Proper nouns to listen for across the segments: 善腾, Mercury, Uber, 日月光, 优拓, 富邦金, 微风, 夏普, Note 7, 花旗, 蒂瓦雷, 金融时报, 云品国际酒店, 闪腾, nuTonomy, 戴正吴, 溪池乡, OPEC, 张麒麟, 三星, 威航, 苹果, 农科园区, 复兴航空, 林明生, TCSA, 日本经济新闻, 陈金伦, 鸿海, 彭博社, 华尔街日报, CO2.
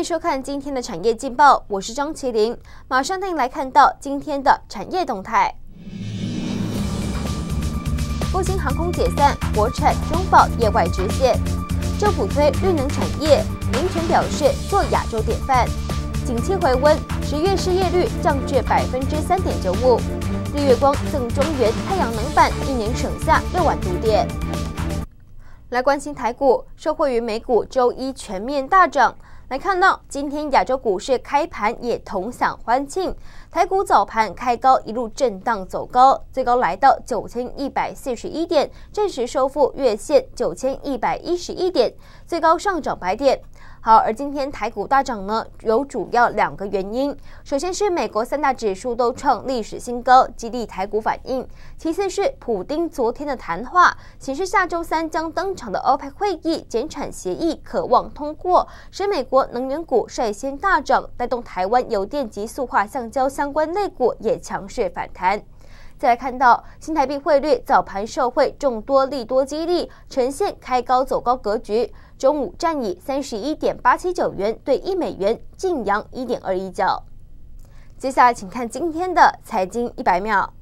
迎收看今天的产业劲报，我是张麒麟，马上带您来看到今天的产业动态。复兴航空解散，国产中保业外直线。政府推绿能产业，林权表示做亚洲典范。景气回温，10月失业率降至3.95%。日月光赠中原太阳能板，一年省下6万度电。来关心台股，受惠于美股周一全面大涨。来看到，今天亚洲股市开盘也同享欢庆，台股早盘开高一路震荡走高，最高来到9141点，暂时收复月线9111点，最高上涨100点。好，而今天台股大涨呢，有主要2个原因，首先是美国3大指数都创历史新高，激励台股反应；其次是普丁昨天的谈话，显示下周3将登场的 OPEC 会议减产协议可望通过，使美国能源股率先大涨，带动台湾油电及塑化橡胶相关类股也强势反弹。再来看到新台币汇率早盘受惠众多利多激励，呈现开高走高格局，中午站以 31.879 元对1美元净扬 1.21 角。接下来请看今天的财经100秒。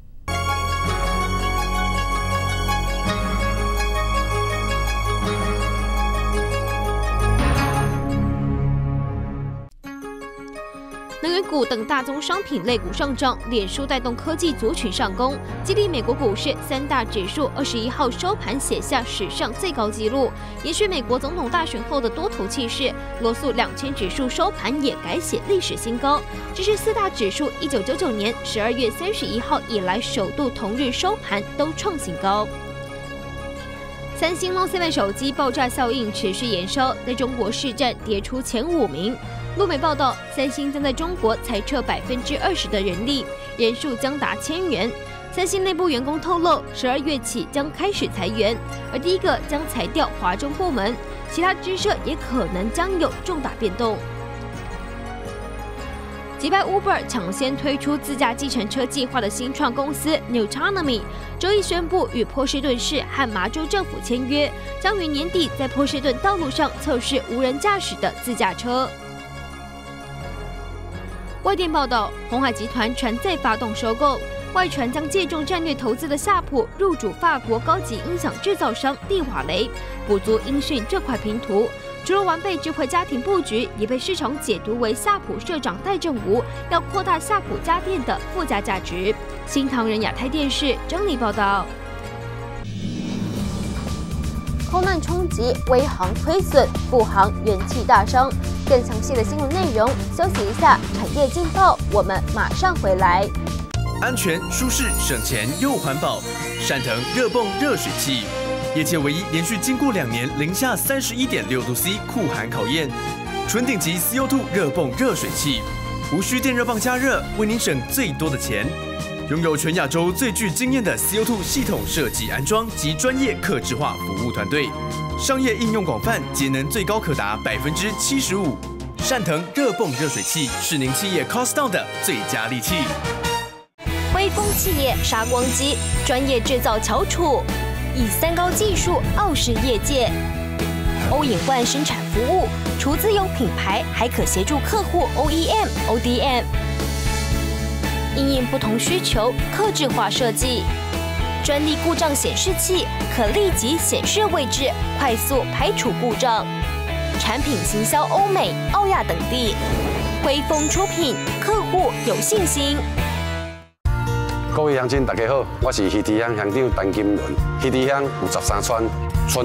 能源股等大宗商品类股上涨，脸书带动科技族群上攻，激励美国股市3大指数21号收盘写下史上最高纪录，延续美国总统大选后的多头气势。罗素2000指数收盘也改写历史新高，这是4大指数1999年12月31号以来首度同日收盘都创新高。三星 Note 7手机爆炸效应持续延烧，在中国市占跌出前5名。路媒报道，三星将在中国裁撤20%的人力，人数将达1000人。三星内部员工透露，12月起将开始裁员，而第一个将裁掉华中部门，其他支社也可能将有重大变动。击败 Uber 抢先推出自驾计程车计划的新创公司 nuTonomy 周一宣布与波士顿市和麻州政府签约，将于年底在波士顿道路上测试无人驾驶的自驾车。外电报道，鸿海集团传再发动收购，外传将借重战略投资的夏普入主法国高级音响制造商蒂瓦雷，补足音讯这块拼图。除了完备智慧家庭布局，也被市场解读为夏普社长戴正吴要扩大夏普家电的附加价值。新唐人亚太电视整理报道。空难冲击，微航亏损，复航元气大伤。更详细的新闻内容，休息一下，产业劲报，我们马上回来。安全、舒适、省钱又环保，闪腾热泵热水器，业界唯一连续经过2年零下31.6°C 酷寒考验，纯顶级 CO2 热泵热水器，无需电热棒加热，为您省最多的钱。拥有全亚洲最具经验的 CO2 系统设计安装及专业客制化服务团队，商业应用广泛，节能最高可达75%。善腾热泵热水器是您企业 cost down 的最佳利器。微风企业砂光机专业制造翘楚，以3高技术傲视业界。欧隐冠生产服务，除自有品牌，还可协助客户 OEM、ODM。因应不同需求，客制化设计，专利故障显示器可立即显示位置，快速排除故障。产品行销欧美、澳亚等地，辉风出品，客户有信心。各位乡亲，大家好，我是溪池乡乡长陈金伦。溪池乡有13村，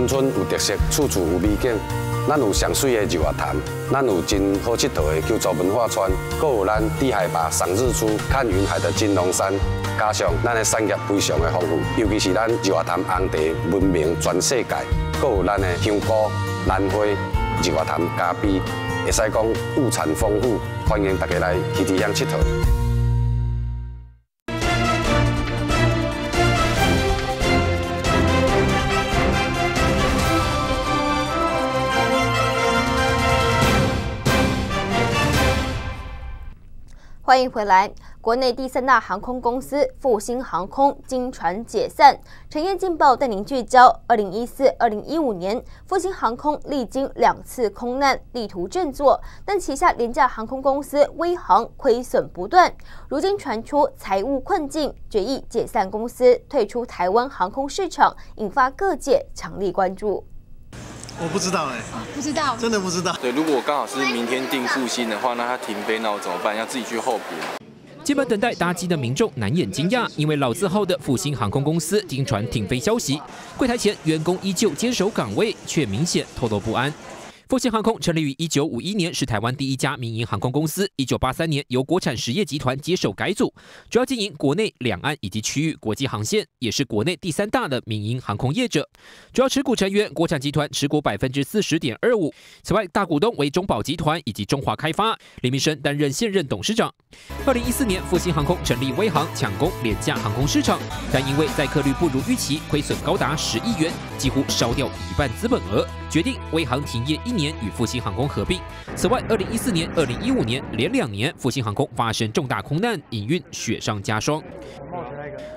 村有特色，处处有美景。咱有上水的日月潭，咱有真好佚佗的九族文化村，还有咱低海拔赏日出、看云海的金龙山。加上咱的产业非常的丰富，尤其是咱日月潭红茶闻名全世界，还有咱的香菇、兰花、日月潭咖啡，会使讲物产丰富，欢迎大家来溪池乡佚佗。欢迎回来。国内第三大航空公司复兴航空经传解散，产业劲爆带您聚焦。2014、2015年，复兴航空历经2次空难，力图振作，但旗下廉价航空公司威航亏损不断。如今传出财务困境，决议解散公司，退出台湾航空市场，引发各界强力关注。 我不知道不知道，真的不知道。对，如果我刚好是明天订复兴的话，那它停飞，那我怎么办？要自己去候补。 原本等待搭机的民众难掩惊讶，因为老字号的复兴航空公司经传停飞消息，柜台前员工依旧坚守岗位，却明显透露不安。复兴航空成立于1951年，是台湾第一家民营航空公司。1983年由国产实业集团接手改组，主要经营国内、两岸以及区域国际航线，也是国内第3大的民营航空业者。主要持股成员国产集团持股40.25%，此外大股东为中保集团以及中华开发。林明生担任现任董事长。 2014年，复兴航空成立威航，抢攻廉价航空市场，但因为载客率不如预期，亏损高达10亿元，几乎烧掉一半资本额，决定威航停业1年，与复兴航空合并。此外，2014年、2015年连2年，复兴航空发生重大空难，营运雪上加霜。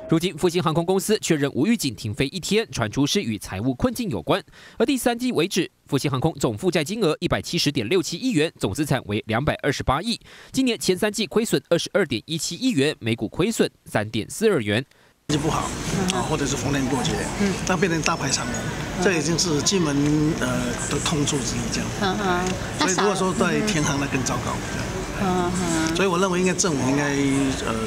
如今，复兴航空公司确认无预警停飞1天，传出是与财务困境有关。而第3季为止，复兴航空总负债金额170.67亿元，总资产为228亿。今年前3季亏损22.17亿元，每股亏损3.42元。就不好啊，或者是逢年过节，那变成大排长龙，这已经是金门的痛处之一这样。所以如果说在天航，那更糟糕。 所以我认为应该政府应该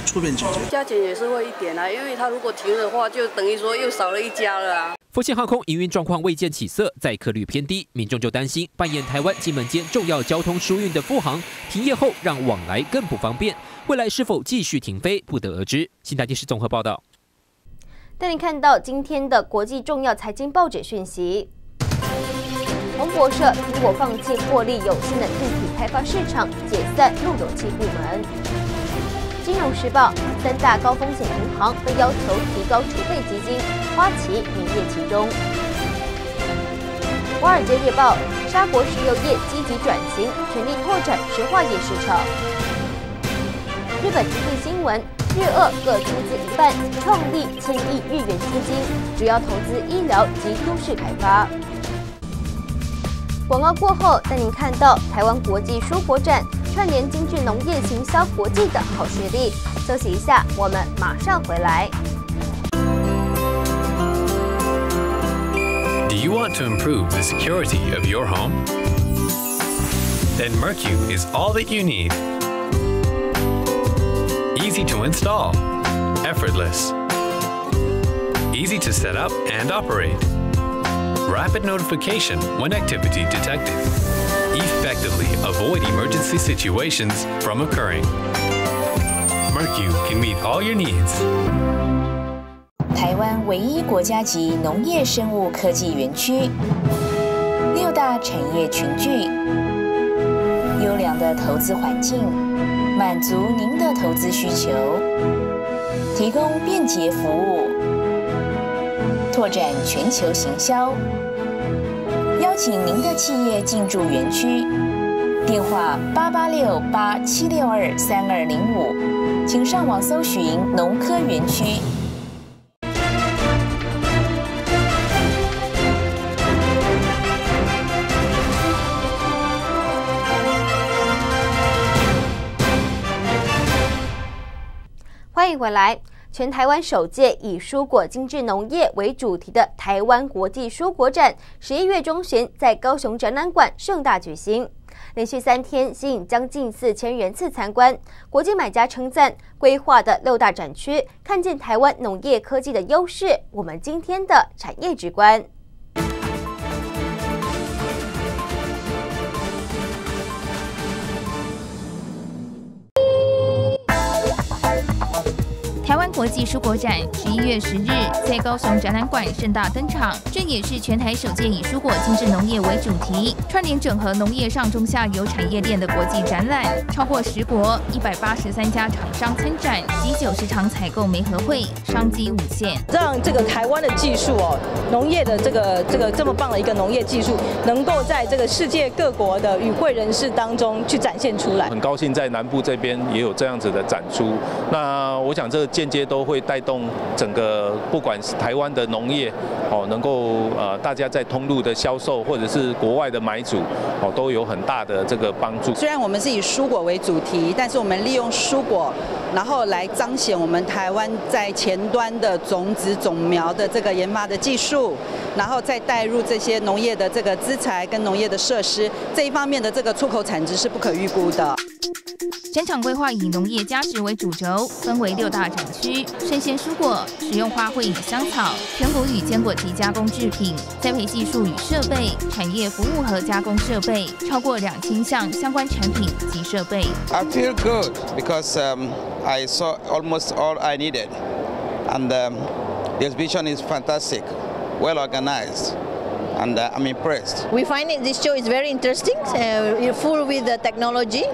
出面解决，加减也是会一点因为他如果停的话，就等于说又少了一家了啊。复兴航空营运状况未见起色，载客率偏低，民众就担心扮演台湾金门间重要交通枢运的复航停业后，让往来更不方便。未来是否继续停飞，不得而知。新台电视综合报道。带您看到今天的国际重要财经报纸讯息。 彭博社：苹果放弃获利有限的硬体开发市场，解散路由器部门。金融时报：3大高风险银行被要求提高储备基金，花旗名列其中。华尔街日报：沙国石油业积极转型，全力拓展石化业市场。日本经济新闻：日俄各出资1半，创立1000亿日元基金，主要投资医疗及都市开发。 广告过后，带您看到台湾国际蔬果展串联精致农业行销国际的好实力。休息一下，我们马上回来。Do you want to improve the security of your home? Then Mercury is all that you need. Easy to install, effortless, easy to set up and operate. Rapid notification when activity detected. Effectively avoid emergency situations from occurring. Mercu can meet all your needs. 台湾唯一国家级农业生物科技园区，6大产业群聚，优良的投资环境，满足您的投资需求，提供便捷服务。 拓展全球行销，邀请您的企业进驻园区。电话88687623205，请上网搜寻农科园区。 欢迎回来。 全台湾首届以蔬果精致农业为主题的台湾国际蔬果展，11月中旬在高雄展览馆盛大举行，连续3天吸引将近4000人次参观。国际买家称赞规划的6大展区，看见台湾农业科技的优势。我们今天的产业直观。 台湾国际蔬果展11月10日在高雄展览馆盛大登场，这也是全台首届以蔬果精致农业为主题，串联整合农业上中下游产业链的国际展览，超过10国、183家厂商参展及90场采购媒合会，商机无限。让这个台湾的技术农业的这么棒的一个农业技术，能够在这个世界各国的与会人士当中去展现出来。很高兴在南部这边也有这样子的展出，那我想这间接都会带动整个不管是台湾的农业能够大家在通路的销售或者是国外的买主都有很大的这个帮助。虽然我们是以蔬果为主题，但是我们利用蔬果，然后来彰显我们台湾在前端的种子种苗的这个研发的技术，然后再带入这些农业的这个资材跟农业的设施这一方面的这个出口产值是不可预估的。展场规划以农业价值为主轴，分为6大展区：生鲜蔬果、食用花卉与香草、全谷与坚果及加工制品、栽培技术与设备、产业服务和加工设备，超过2000项相关产品及设备。I feel good because I saw almost all I needed, and the exhibition is fantastic, well organized. And I'm impressed. We find this show is very interesting, full with the technology,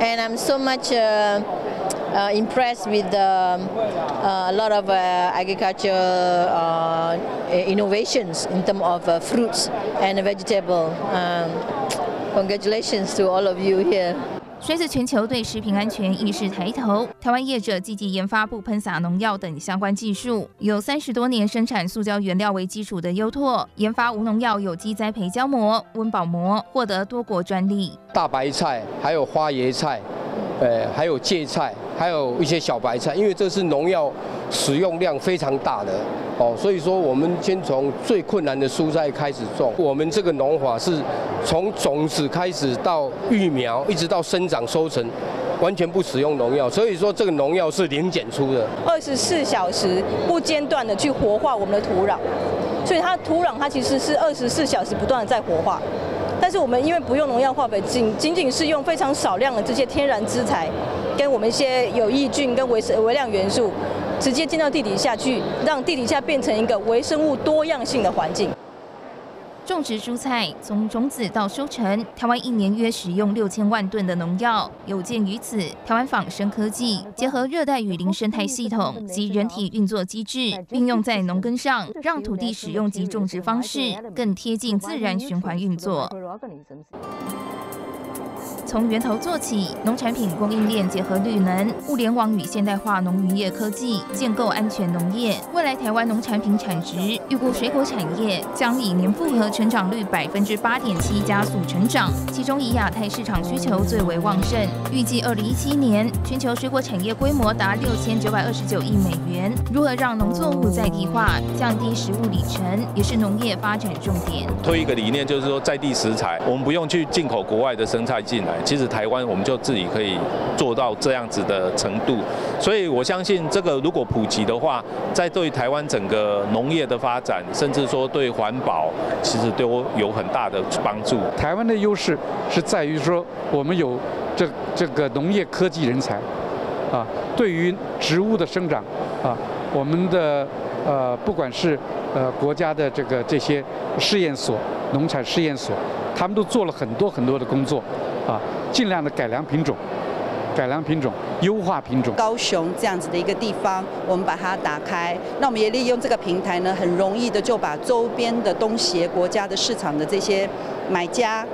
and I'm so much impressed with a lot of agriculture innovations in terms of fruits and vegetable. Congratulations to all of you here. 随着全球对食品安全意识抬头，台湾业者积极研发不喷洒农药等相关技术。有30多年生产塑胶原料为基础的优拓，研发无农药有机栽培胶膜、温饱膜，获得多国专利。大白菜、还有花椰菜、还有芥菜，还有一些小白菜，因为这是农药使用量非常大的所以说我们先从最困难的蔬菜开始种。我们这个农法是从种子开始到育苗，一直到生长收成，完全不使用农药，所以说这个农药是零检出的。24小时不间断的去活化我们的土壤，所以它土壤它其实是24小时不断的在活化。但是我们因为不用农药化肥，仅仅是用非常少量的这些天然资材，跟我们一些有益菌跟微量元素。直接进到地底下去，让地底下变成一个微生物多样性的环境。种植蔬菜从种子到收成，台湾一年约使用6000万吨的农药。有鉴于此，台湾仿生科技结合热带雨林生态系统及人体运作机制，运用在农耕上，让土地使用及种植方式更贴近自然循环运作。从源头做起，农产品供应链结合绿能、物联网与现代化农渔业科技，建构安全农业。未来台湾农产品产值预估，水果产业将以年复合成长率8.7%加速成长，其中以亚太市场需求最为旺盛。预计2017年全球水果产业规模达6929亿美元。如何让农作物在地化，降低食物里程，也是农业发展重点。推一个理念，就是说在地食材，我们不用去进口国外的生菜进来。其实台湾我们就自己可以做到这样子的程度，所以我相信这个如果普及的话，在对台湾整个农业的发展，甚至说对环保，其实都有很大的帮助。台湾的优势是在于说，我们有这个农业科技人才，对于植物的生长，我们的不管是国家的这些试验所、农产试验所，他们都做了很多的工作。尽量的改良品种、优化品种。高雄这样子的一个地方，我们把它打开，那我们也利用这个平台呢，很容易的就把周边的东协国家的市场的这些买家，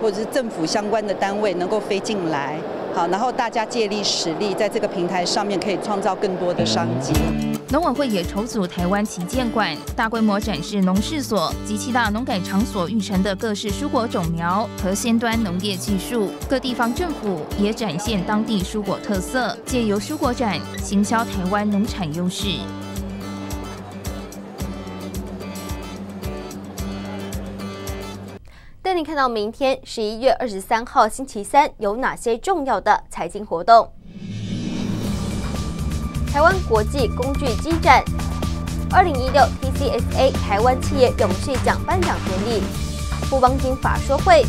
或者是政府相关的单位能够飞进来，然后大家借力使力，在这个平台上面可以创造更多的商机。农委会也筹组台湾旗舰馆，大规模展示农试所及7大农改场所育成的各式蔬果种苗和先端农业技术。各地方政府也展现当地蔬果特色，借由蔬果展行销台湾农产优势。带您看到明天11月23号星期三有哪些重要的财经活动。台湾国际工具机展，2016 TCSA 台湾企业永续奖颁奖典礼，富邦金法说会，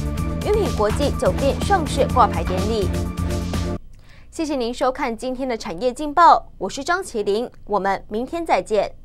云品国际酒店上市挂牌典礼。谢谢您收看今天的产业劲报，我是张麒麟，我们明天再见。